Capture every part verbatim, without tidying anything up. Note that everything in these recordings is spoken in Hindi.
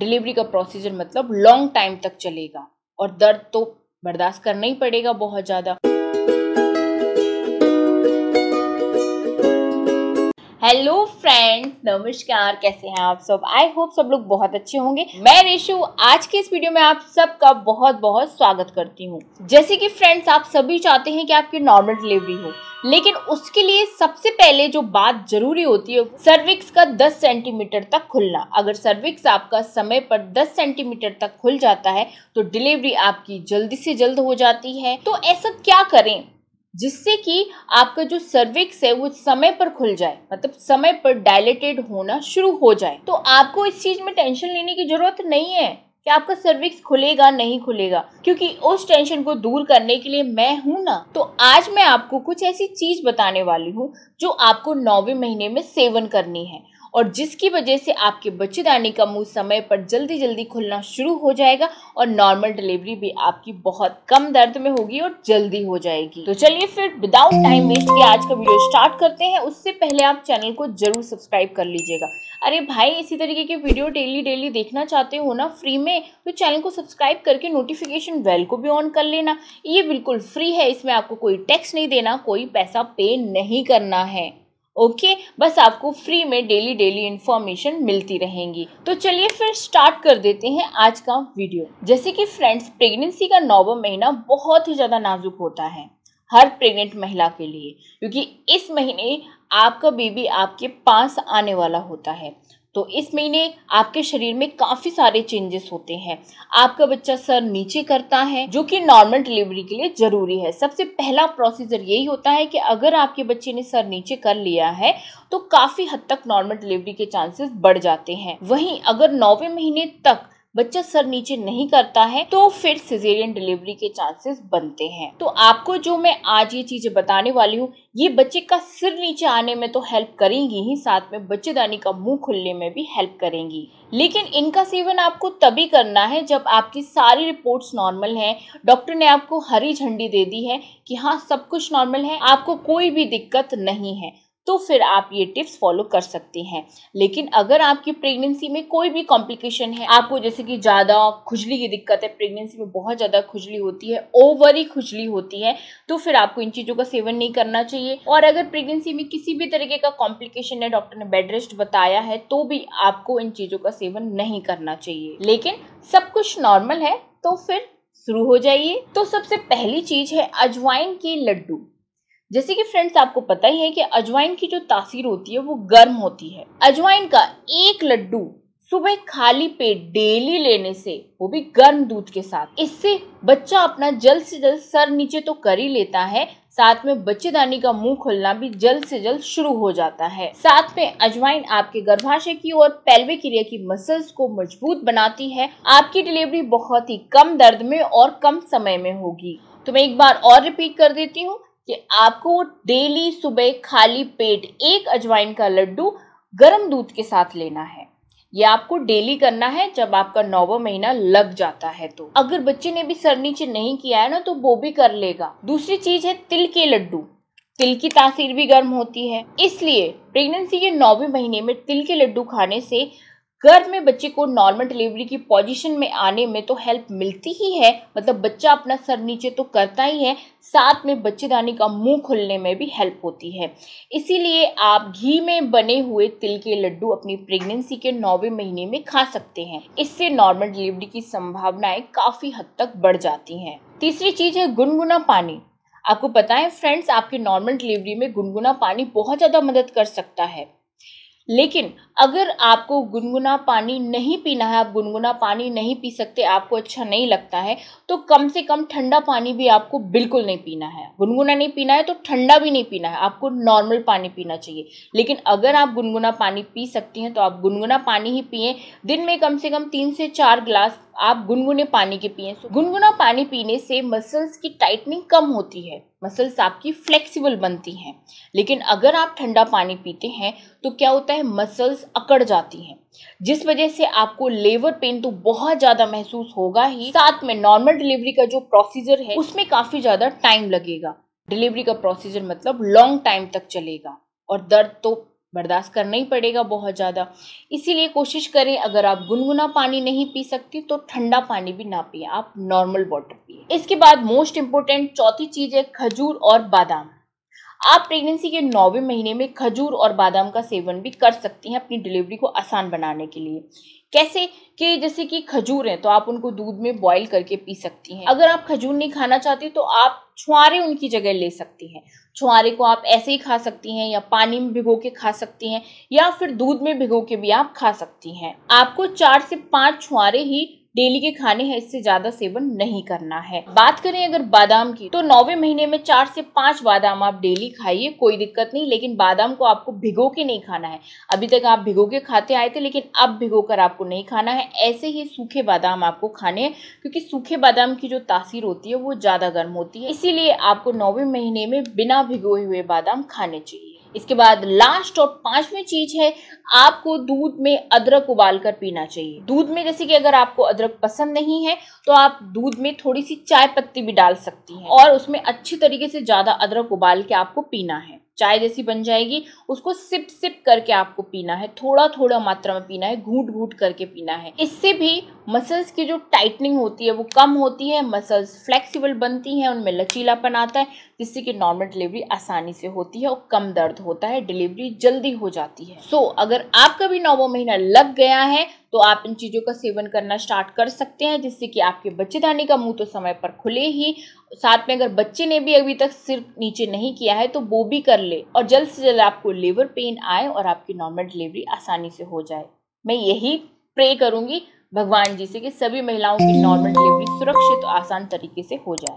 डिलीवरी का प्रोसीजर मतलब लॉन्ग टाइम तक चलेगा और दर्द तो बर्दाश्त करना ही पड़ेगा बहुत ज़्यादा। हेलो फ्रेंड्स, नमस्कार, कैसे हैं आप सब? आई होप सब लोग बहुत अच्छे होंगे। मैं रेशु आज के इस वीडियो में आप सबका बहुत बहुत स्वागत करती हूँ। जैसे कि फ्रेंड्स आप सभी चाहते हैं कि आपकी नॉर्मल डिलीवरी हो, लेकिन उसके लिए सबसे पहले जो बात जरूरी होती है सर्विक्स का दस सेंटीमीटर तक खुलना। अगर सर्विक्स आपका समय पर दस सेंटीमीटर तक खुल जाता है तो डिलीवरी आपकी जल्दी से जल्द हो जाती है। तो ऐसा क्या करें जिससे कि आपका जो सर्विक्स है वो समय पर खुल जाए, मतलब समय पर डायलेटेड होना शुरू हो जाए। तो आपको इस चीज़ में टेंशन लेने की ज़रूरत नहीं है कि आपका सर्विक्स खुलेगा नहीं खुलेगा, क्योंकि उस टेंशन को दूर करने के लिए मैं हूँ ना। तो आज मैं आपको कुछ ऐसी चीज़ बताने वाली हूँ जो आपको नौवें महीने में सेवन करनी है और जिसकी वजह से आपके बच्चेदानी का मुंह समय पर जल्दी जल्दी खुलना शुरू हो जाएगा और नॉर्मल डिलीवरी भी आपकी बहुत कम दर्द में होगी और जल्दी हो जाएगी। तो चलिए फिर विदाउट टाइम वेस्ट किए आज का वीडियो स्टार्ट करते हैं। उससे पहले आप चैनल को जरूर सब्सक्राइब कर लीजिएगा। अरे भाई, इसी तरीके के वीडियो डेली डेली देखना चाहते हो ना फ्री में, तो चैनल को सब्सक्राइब करके नोटिफिकेशन बेल को भी ऑन कर लेना। ये बिल्कुल फ्री है, इसमें आपको कोई टैक्स नहीं देना, कोई पैसा पे नहीं करना है। ओके okay, बस आपको फ्री में डेली डेली इन्फॉर्मेशन मिलती रहेंगी। तो चलिए फिर स्टार्ट कर देते हैं आज का वीडियो। जैसे कि फ्रेंड्स प्रेगनेंसी का नौवां महीना बहुत ही ज़्यादा नाजुक होता है हर प्रेग्नेंट महिला के लिए, क्योंकि इस महीने आपका बेबी आपके पास आने वाला होता है। तो इस महीने आपके शरीर में काफ़ी सारे चेंजेस होते हैं। आपका बच्चा सर नीचे करता है जो कि नॉर्मल डिलीवरी के लिए ज़रूरी है। सबसे पहला प्रोसीजर यही होता है कि अगर आपके बच्चे ने सर नीचे कर लिया है तो काफ़ी हद तक नॉर्मल डिलीवरी के चांसेस बढ़ जाते हैं। वहीं अगर नौवें महीने तक बच्चा सर नीचे नहीं करता है तो फिर सिजेरियन डिलीवरी के चांसेस बनते हैं। तो आपको जो मैं आज ये चीज़ें बताने वाली हूँ ये बच्चे का सिर नीचे आने में तो हेल्प करेंगी ही, साथ में बच्चेदानी का मुंह खुलने में भी हेल्प करेंगी। लेकिन इनका सेवन आपको तभी करना है जब आपकी सारी रिपोर्ट्स नॉर्मल हैं, डॉक्टर ने आपको हरी झंडी दे दी है कि हाँ सब कुछ नॉर्मल है, आपको कोई भी दिक्कत नहीं है, तो फिर आप ये टिप्स फॉलो कर सकते हैं। लेकिन अगर आपकी प्रेगनेंसी में कोई भी कॉम्प्लिकेशन है, आपको जैसे कि ज़्यादा खुजली की दिक्कत है, प्रेगनेंसी में बहुत ज़्यादा खुजली होती है, ओवरी खुजली होती है, तो फिर आपको इन चीज़ों का सेवन नहीं करना चाहिए। और अगर प्रेगनेंसी में किसी भी तरीके का कॉम्प्लिकेशन है, डॉक्टर ने बेड रेस्ट बताया है, तो भी आपको इन चीज़ों का सेवन नहीं करना चाहिए। लेकिन सब कुछ नॉर्मल है तो फिर शुरू हो जाइए। तो सबसे पहली चीज़ है अजवाइन के लड्डू। जैसे कि फ्रेंड्स आपको पता ही है कि अजवाइन की जो तासीर होती है वो गर्म होती है। अजवाइन का एक लड्डू सुबह खाली पेट डेली लेने से, वो भी गर्म दूध के साथ, इससे बच्चा अपना जल्द से जल्द सर नीचे तो कर ही लेता है, साथ में बच्चेदानी का मुंह खुलना भी जल्द से जल्द शुरू हो जाता है। साथ में अजवाइन आपके गर्भाशय की और पेल्विक एरिया की मसल्स को मजबूत बनाती है। आपकी डिलीवरी बहुत ही कम दर्द में और कम समय में होगी। तो मैं एक बार और रिपीट कर देती हूँ कि आपको डेली सुबह खाली पेट एक अजवाइन का लड्डू गर्म दूध के साथ लेना है। यह आपको डेली करना है जब आपका नौवां महीना लग जाता है। तो अगर बच्चे ने भी सर नीचे नहीं किया है ना तो वो भी कर लेगा। दूसरी चीज है तिल के लड्डू। तिल की तासीर भी गर्म होती है, इसलिए प्रेगनेंसी के नौवें महीने में तिल के लड्डू खाने से गर्भ में बच्चे को नॉर्मल डिलीवरी की पोजीशन में आने में तो हेल्प मिलती ही है, मतलब बच्चा अपना सर नीचे तो करता ही है, साथ में बच्चेदानी का मुंह खुलने में भी हेल्प होती है। इसीलिए आप घी में बने हुए तिल के लड्डू अपनी प्रेगनेंसी के नौवें महीने में खा सकते हैं। इससे नॉर्मल डिलीवरी की संभावनाएं काफ़ी हद तक बढ़ जाती हैं। तीसरी चीज़ है गुनगुना पानी। आपको पता है फ्रेंड्स आपके नॉर्मल डिलीवरी में गुनगुना पानी बहुत ज़्यादा मदद कर सकता है। लेकिन अगर आपको गुनगुना पानी नहीं पीना है, आप गुनगुना पानी नहीं पी सकते, आपको अच्छा नहीं लगता है, तो कम से कम ठंडा पानी भी आपको बिल्कुल नहीं पीना है। गुनगुना नहीं पीना है तो ठंडा भी नहीं पीना है, आपको नॉर्मल पानी पीना चाहिए। लेकिन अगर आप गुनगुना पानी पी सकती हैं तो आप गुनगुना पानी ही पिएं। दिन में कम से कम तीन से चार गिलास आप गुनगुने पानी के पिएं। गुनगुना पानी पीने से मसल्स की टाइटनिंग कम होती है, मसल्स आपकी फ्लेक्सिबल बनती हैं। लेकिन अगर आप ठंडा पानी पीते हैं तो क्या होता है, मसल्स अकड़ जाती हैं, जिस वजह से आपको लेबर पेन तो बहुत ज़्यादा महसूस होगा ही, साथ में नॉर्मल डिलीवरी का जो प्रोसीजर है उसमें काफ़ी ज़्यादा टाइम लगेगा। डिलीवरी का प्रोसीजर मतलब लॉन्ग टाइम तक चलेगा और दर्द तो बर्दाश्त करना ही पड़ेगा बहुत ज़्यादा। इसीलिए कोशिश करें अगर आप गुनगुना पानी नहीं पी सकती तो ठंडा पानी भी ना पिए, आप नॉर्मल वाटर पिए। इसके बाद मोस्ट इम्पोर्टेंट चौथी चीज़ है खजूर और बादाम। आप प्रेगनेंसी के नौवें महीने में खजूर और बादाम का सेवन भी कर सकती हैं अपनी डिलीवरी को आसान बनाने के लिए। कैसे कि जैसे कि खजूर हैं तो आप उनको दूध में बॉईल करके पी सकती हैं। अगर आप खजूर नहीं खाना चाहते तो आप छुआरे उनकी जगह ले सकती हैं। छुआरे को आप ऐसे ही खा सकती हैं या पानी में भिगो के खा सकती हैं या फिर दूध में भिगो के भी आप खा सकती हैं। आपको चार से पाँच छुआरे ही डेली के खाने हैं, इससे ज्यादा सेवन नहीं करना है। बात करें अगर बादाम की तो नौवे महीने में चार से पांच बादाम आप डेली खाइए, कोई दिक्कत नहीं, लेकिन बादाम को आपको भिगो के नहीं खाना है। अभी तक आप भिगो के खाते आए थे लेकिन अब भिगो कर आपको नहीं खाना है। ऐसे ही सूखे बादाम आपको खाने हैं क्योंकि सूखे बादाम की जो तासीर होती है वो ज्यादा गर्म होती है, इसीलिए आपको नौवे महीने में बिना भिगोए हुए बादाम खाने चाहिए। इसके बाद लास्ट और पांचवी चीज है, आपको दूध में अदरक उबालकर पीना चाहिए। दूध में जैसे कि अगर आपको अदरक पसंद नहीं है तो आप दूध में थोड़ी सी चाय पत्ती भी डाल सकती हैं और उसमें अच्छी तरीके से ज्यादा अदरक उबाल के आपको पीना है। चाय जैसी बन जाएगी, उसको सिप सिप करके आपको पीना है, थोड़ा थोड़ा मात्रा में पीना है, घूंट घूंट करके पीना है। इससे भी मसल्स की जो टाइटनिंग होती है वो कम होती है, मसल्स फ्लेक्सिबल बनती हैं, उनमें लचीलापन आता है, जिससे कि नॉर्मल डिलीवरी आसानी से होती है और कम दर्द होता है, डिलीवरी जल्दी हो जाती है। सो so, अगर आपका भी नौवां महीना लग गया है तो आप इन चीज़ों का सेवन करना स्टार्ट कर सकते हैं, जिससे कि आपके बच्चेदानी का मुंह तो समय पर खुले ही, साथ में अगर बच्चे ने भी अभी तक सिर नीचे नहीं किया है तो वो भी कर ले और जल्द से जल्द आपको लेबर पेन आए और आपकी नॉर्मल डिलीवरी आसानी से हो जाए। मैं यही प्रे करूंगी भगवान जी से कि सभी महिलाओं की नॉर्मल डिलीवरी सुरक्षित और आसान तरीके से हो जाए।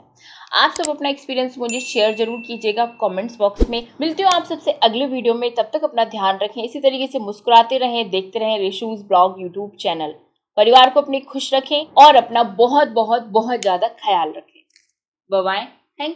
आप सब अपना एक्सपीरियंस मुझे शेयर जरूर कीजिएगा कमेंट्स बॉक्स में। मिलती हूँ आप सबसे अगले वीडियो में, तब तक अपना ध्यान रखें, इसी तरीके से मुस्कुराते रहें, देखते रहें रेशूज ब्लॉग यूट्यूब चैनल। परिवार को अपने खुश रखें और अपना बहुत बहुत बहुत ज़्यादा ख्याल रखें। Bye bye.